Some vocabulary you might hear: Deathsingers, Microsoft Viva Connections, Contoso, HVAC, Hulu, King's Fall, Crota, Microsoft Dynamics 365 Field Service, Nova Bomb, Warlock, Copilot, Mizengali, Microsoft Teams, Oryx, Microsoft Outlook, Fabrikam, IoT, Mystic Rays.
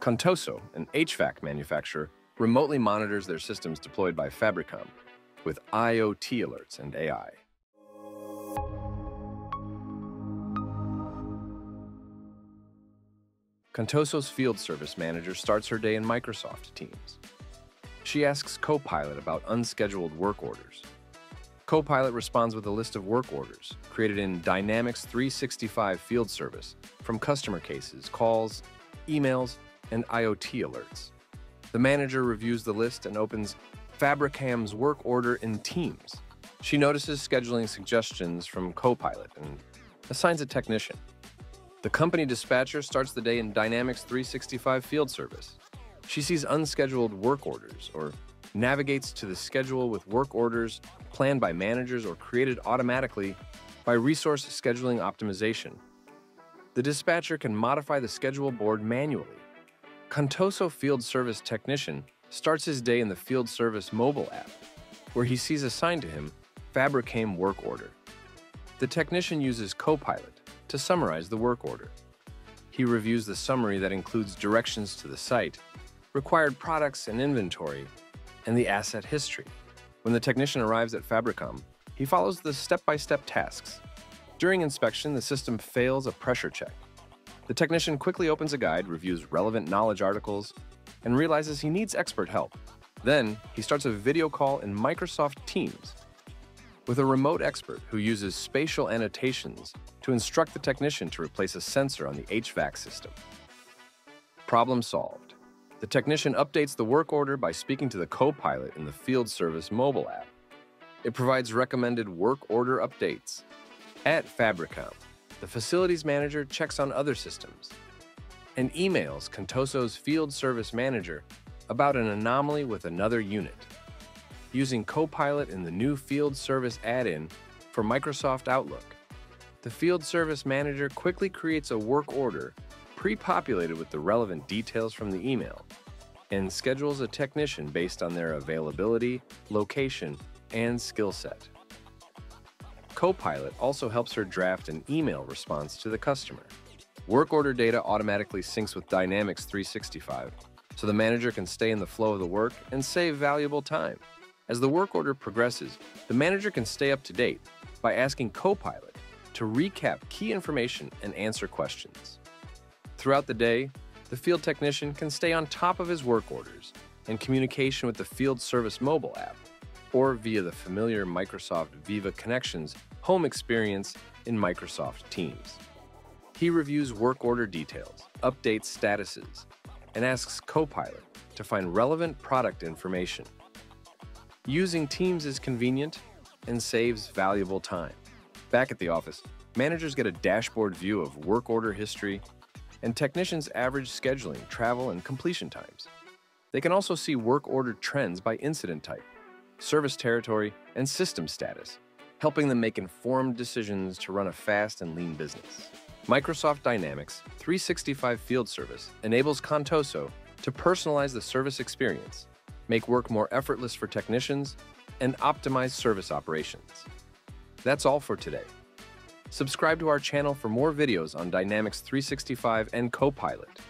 Contoso, an HVAC manufacturer, remotely monitors their systems deployed by Fabrikam with IoT alerts and AI. Contoso's field service manager starts her day in Microsoft Teams. She asks Copilot about unscheduled work orders. Copilot responds with a list of work orders created in Dynamics 365 Field Service from customer cases, calls, emails, and IoT alerts. The manager reviews the list and opens Fabrikam's work order in Teams. She notices scheduling suggestions from Copilot and assigns a technician. The company dispatcher starts the day in Dynamics 365 Field Service. She sees unscheduled work orders or navigates to the schedule with work orders planned by managers or created automatically by resource scheduling optimization. The dispatcher can modify the schedule board manually. Contoso Field Service Technician starts his day in the Field Service mobile app, where he sees assigned to him Fabrikam work order. The technician uses Copilot to summarize the work order. He reviews the summary that includes directions to the site, required products and inventory, and the asset history. When the technician arrives at Fabrikam, he follows the step-by-step tasks. During inspection, the system fails a pressure check. The technician quickly opens a guide, reviews relevant knowledge articles, and realizes he needs expert help. Then, he starts a video call in Microsoft Teams with a remote expert who uses spatial annotations to instruct the technician to replace a sensor on the HVAC system. Problem solved. The technician updates the work order by speaking to the Copilot in the Field Service mobile app. It provides recommended work order updates. At Fabrikam, the facilities manager checks on other systems and emails Contoso's Field Service manager about an anomaly with another unit. Using Copilot in the new Field Service add-in for Microsoft Outlook, the Field Service manager quickly creates a work order pre-populated with the relevant details from the email and schedules a technician based on their availability, location, and skill set. Copilot also helps her draft an email response to the customer. Work order data automatically syncs with Dynamics 365, so the manager can stay in the flow of the work and save valuable time. As the work order progresses, the manager can stay up to date by asking Copilot to recap key information and answer questions. Throughout the day, the field technician can stay on top of his work orders in communication with the Field Service mobile app or via the familiar Microsoft Viva Connections home experience in Microsoft Teams. He reviews work order details, updates statuses, and asks Copilot to find relevant product information. Using Teams is convenient and saves valuable time. Back at the office, managers get a dashboard view of work order history and technicians' average scheduling, travel, and completion times. They can also see work order trends by incident type, service territory, and system status, helping them make informed decisions to run a fast and lean business. Microsoft Dynamics 365 Field Service enables Contoso to personalize the service experience, make work more effortless for technicians, and optimize service operations. That's all for today. Subscribe to our channel for more videos on Dynamics 365 and Copilot.